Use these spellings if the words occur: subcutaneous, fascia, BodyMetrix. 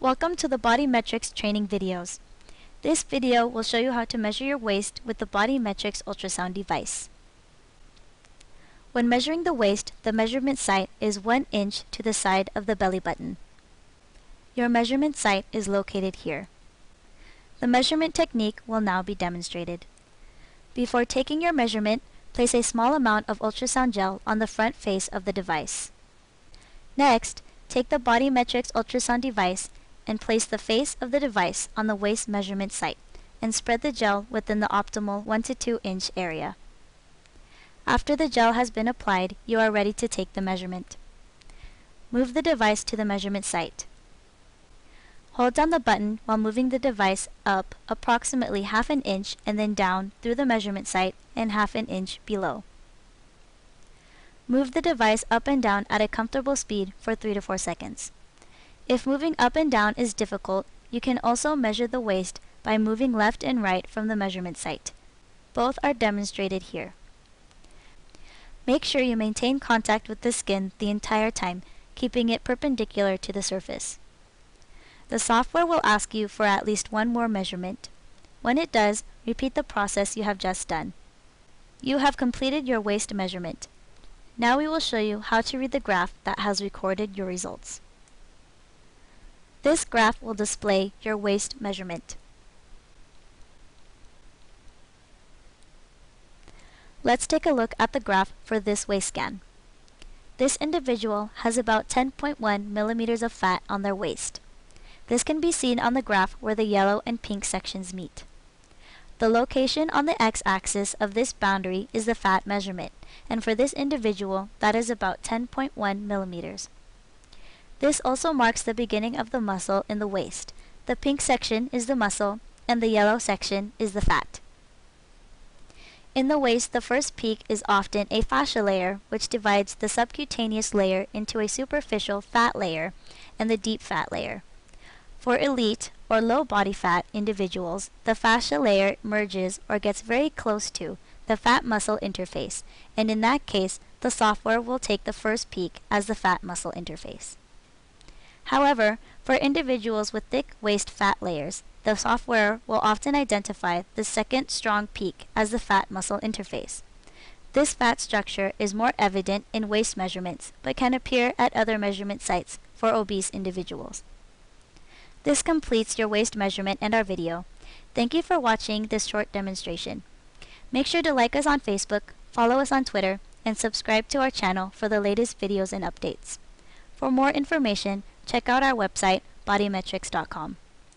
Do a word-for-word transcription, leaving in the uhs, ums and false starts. Welcome to the BodyMetrix training videos. This video will show you how to measure your waist with the BodyMetrix ultrasound device. When measuring the waist, the measurement sight is one inch to the side of the belly button. Your measurement sight is located here. The measurement technique will now be demonstrated. Before taking your measurement, place a small amount of ultrasound gel on the front face of the device. Next, take the BodyMetrix ultrasound device and place the face of the device on the waist measurement site and spread the gel within the optimal one to two inch area. After the gel has been applied, you are ready to take the measurement. Move the device to the measurement site. Hold down the button while moving the device up approximately half an inch and then down through the measurement site and half an inch below. Move the device up and down at a comfortable speed for three to four seconds. If moving up and down is difficult, you can also measure the waist by moving left and right from the measurement site. Both are demonstrated here. Make sure you maintain contact with the skin the entire time, keeping it perpendicular to the surface. The software will ask you for at least one more measurement. When it does, repeat the process you have just done. You have completed your waist measurement. Now we will show you how to read the graph that has recorded your results. This graph will display your waist measurement. Let's take a look at the graph for this waist scan. This individual has about ten point one millimeters of fat on their waist. This can be seen on the graph where the yellow and pink sections meet. The location on the x-axis of this boundary is the fat measurement, and for this individual, that is about ten point one millimeters. This also marks the beginning of the muscle in the waist. The pink section is the muscle, and the yellow section is the fat. In the waist, the first peak is often a fascia layer, which divides the subcutaneous layer into a superficial fat layer and the deep fat layer. For elite or low body fat individuals, the fascia layer merges or gets very close to the fat muscle interface, and in that case, the software will take the first peak as the fat muscle interface. However, for individuals with thick waist fat layers, the software will often identify the second strong peak as the fat muscle interface. This fat structure is more evident in waist measurements, but can appear at other measurement sites for obese individuals. This completes your waist measurement and our video. Thank you for watching this short demonstration. Make sure to like us on Facebook, follow us on Twitter, and subscribe to our channel for the latest videos and updates. For more information, check out our website, bodymetrix dot com.